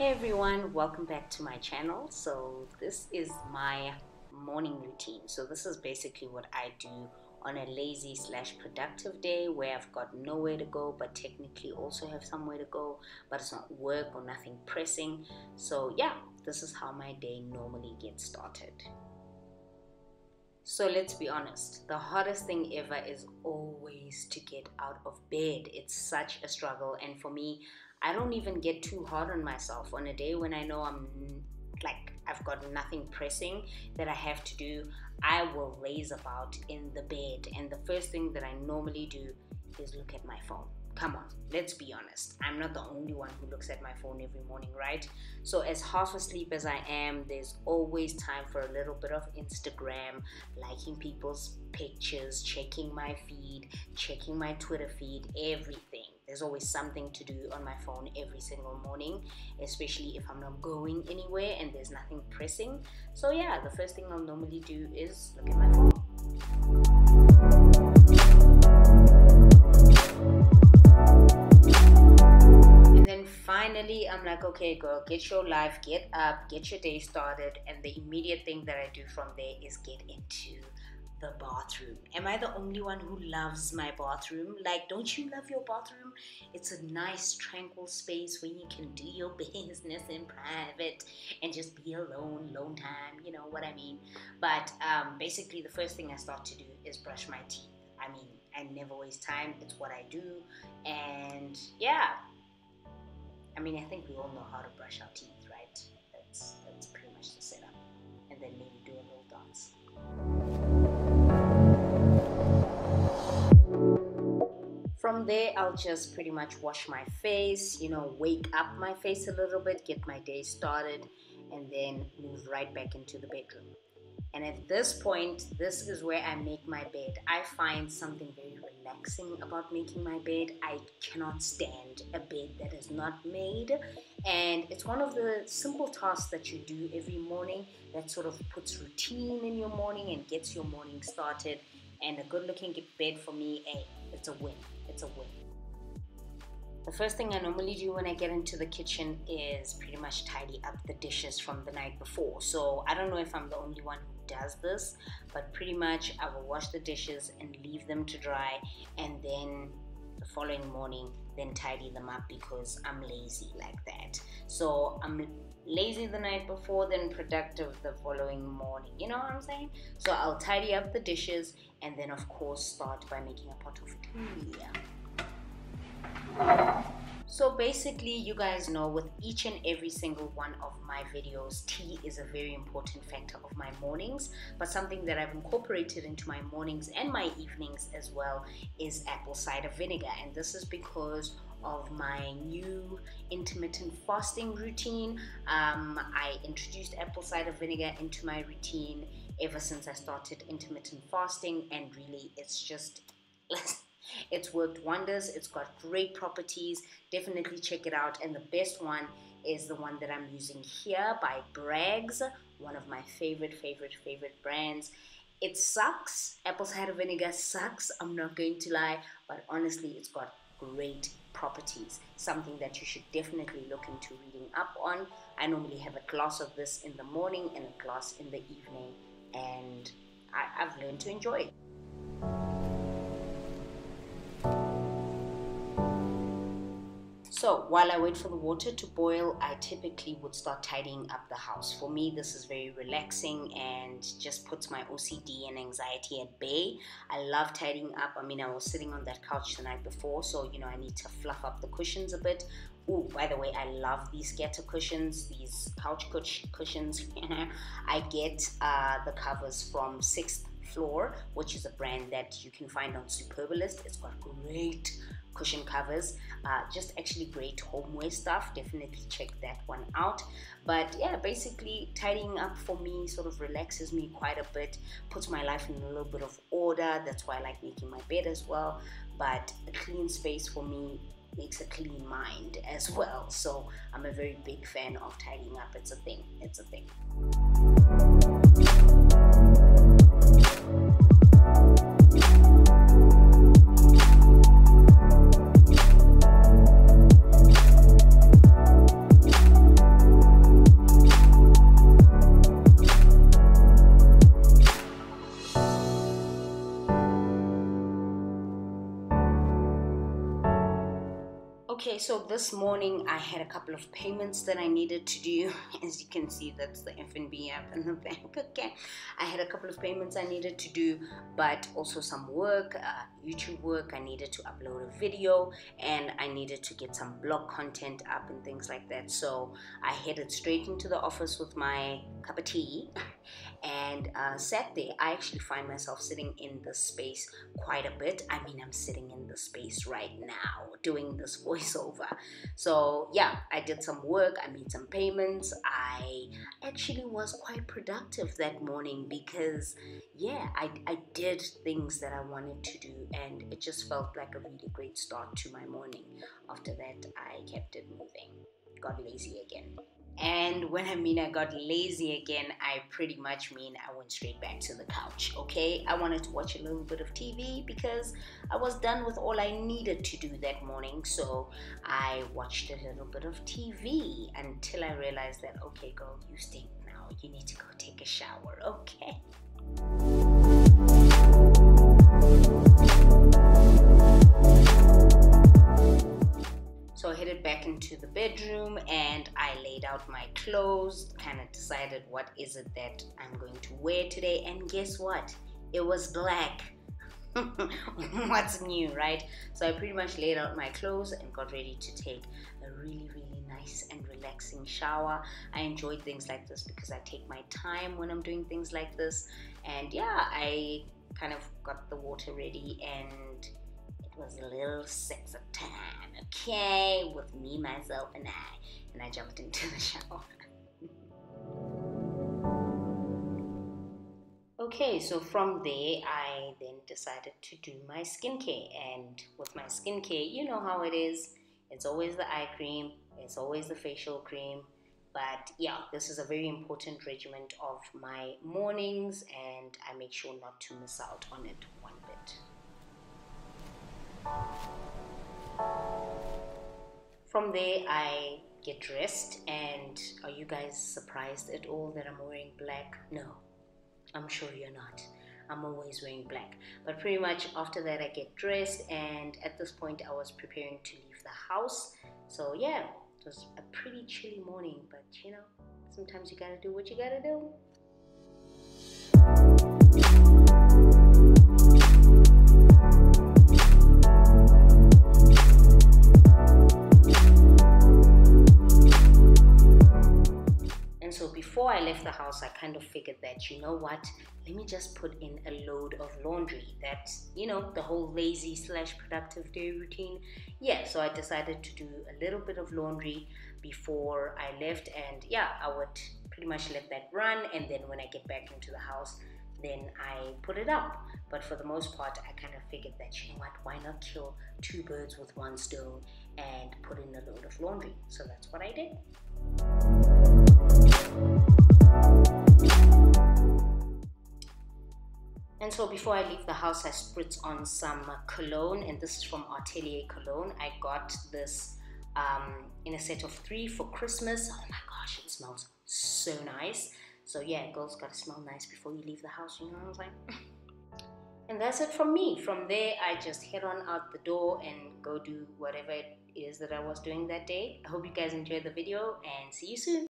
Hey everyone, welcome back to my channel. So this is my morning routine. So this is basically what I do on a lazy / productive day where I've got nowhere to go, but technically also have somewhere to go, but it's not work or nothing pressing. So yeah, this is how my day normally gets started. So let's be honest, the hardest thing ever is always to get out of bed. It's such a struggle, and for me, I don't even get too hard on myself on a day when I know I've got nothing pressing that I have to do. I will laze about in the bed, and the first thing that I normally do is look at my phone. Come on, let's be honest. I'm not the only one who looks at my phone every morning, right? So as half asleep as I am, there's always time for a little bit of Instagram, liking people's pictures, checking my feed, checking my Twitter feed, everything. There's always something to do on my phone every single morning, especially if I'm not going anywhere and there's nothing pressing. So yeah, the first thing I'll normally do is look at my phone. And then finally, I'm like, okay girl, get your life, get up, get your day started. And the immediate thing that I do from there is get into the bathroom. Am I the only one who loves my bathroom? Like, don't you love your bathroom? It's a nice tranquil space where you can do your business in private and just be alone, alone time, you know what I mean? But basically the first thing I start to do is brush my teeth. I mean, I never waste time, it's what I do. And yeah, I mean, I think we all know how to brush our teeth, right? That's pretty much the setup. And then maybe do a little dance. From there, I'll just pretty much wash my face, you know, wake up my face a little bit, get my day started, and then move right back into the bedroom. And at this point, this is where I make my bed. I find something very relaxing about making my bed. I cannot stand a bed that is not made. And it's one of the simple tasks that you do every morning that sort of puts routine in your morning and gets your morning started. And a good looking bed for me, hey, it's a win. It's a win. The first thing I normally do when I get into the kitchen is pretty much tidy up the dishes from the night before. So I don't know if I'm the only one who does this, but pretty much I will wash the dishes and leave them to dry, and then the following morning then tidy them up because I'm lazy like that. So I'm lazy the night before, then productive the following morning, you know what I'm saying? So I'll tidy up the dishes and then of course start by making a pot of tea. So basically, you guys know with each and every single one of my videos, tea is a very important factor of my mornings, but something that I've incorporated into my mornings and my evenings as well is apple cider vinegar. And this is because of my new intermittent fasting routine. I introduced apple cider vinegar into my routine ever since I started intermittent fasting, and really it's just it's worked wonders. It's got great properties. Definitely check it out. And the best one is the one that I'm using here by Bragg's, one of my favorite brands. It sucks. Apple cider vinegar sucks, I'm not going to lie, but honestly, it's got great properties. Something that you should definitely look into reading up on. I normally have a glass of this in the morning and a glass in the evening, and I've learned to enjoy it. So while I wait for the water to boil, I typically would start tidying up the house. For me, this is very relaxing and just puts my OCD and anxiety at bay. I love tidying up. I mean, I was sitting on that couch the night before, so, you know, I need to fluff up the cushions a bit. Oh, by the way, I love these scatter cushions, these couch cushions. I get the covers from Sixth Floor, which is a brand that you can find on Superbalist. It's got great cushion covers, just actually great homeware stuff. Definitely check that one out. But yeah, basically tidying up for me sort of relaxes me quite a bit, puts my life in a little bit of order. That's why I like making my bed as well. But a clean space for me makes a clean mind as well. So I'm a very big fan of tidying up. It's a thing, it's a thing. so this morning I had a couple of payments that I needed to do. As you can see, that's the FNB app in the bank. Okay, I had a couple of payments I needed to do, but also some work, YouTube work. I needed to upload a video and I needed to get some blog content up and things like that. So I headed straight into the office with my cup of tea and sat there. I actually find myself sitting in this space quite a bit. I mean, I'm sitting in this space right now doing this voiceover. So yeah, I did some work, I made some payments. I actually was quite productive that morning because yeah, I did things that I wanted to do, and it just felt like a really great start to my morning. After that, I kept it moving. Got lazy again. And when I mean I got lazy again, I pretty much mean I went straight back to the couch, okay? I wanted to watch a little bit of TV because I was done with all I needed to do that morning. So I watched a little bit of TV until I realized that, okay, girl, you stink now. You need to go take a shower, okay? So I headed back into the bedroom and I laid out my clothes, kind of decided what is it that I'm going to wear today, and guess what? It was black. What's new, right? So I pretty much laid out my clothes and got ready to take a really nice and relaxing shower. I enjoy things like this because I take my time when I'm doing things like this, and yeah, I kind of got the water ready and was a little sexy time, okay, with me, myself, and I jumped into the shower. Okay, so from there, I then decided to do my skincare, and with my skincare, you know how it is, it's always the eye cream, it's always the facial cream, but yeah, this is a very important regimen of my mornings, and I make sure not to miss out on it one bit. From there, I get dressed, and are you guys surprised at all that I'm wearing black? No, I'm sure you're not. I'm always wearing black. But pretty much after that, I get dressed, and at this point, I was preparing to leave the house. So yeah, it was a pretty chilly morning, but you know, sometimes you gotta do what you gotta do. Before I left the house, I kind of figured that, you know what, let me just put in a load of laundry. That's, you know, the whole lazy / productive day routine. Yeah, so I decided to do a little bit of laundry before I left, and yeah, I would pretty much let that run, and then when I get back into the house, then I put it up. But for the most part, I kind of figured that, you know what, why not kill two birds with one stone and put in a load of laundry. So that's what I did. And so before I leave the house, I spritz on some cologne, and this is from Artelier cologne. I got this in a set of 3 for Christmas. Oh my gosh, it smells so nice. So yeah, girls gotta smell nice before you leave the house, you know what I'm saying? And that's it from me. From there, I just head on out the door and go do whatever it is that I was doing that day. I hope you guys enjoyed the video, and see you soon.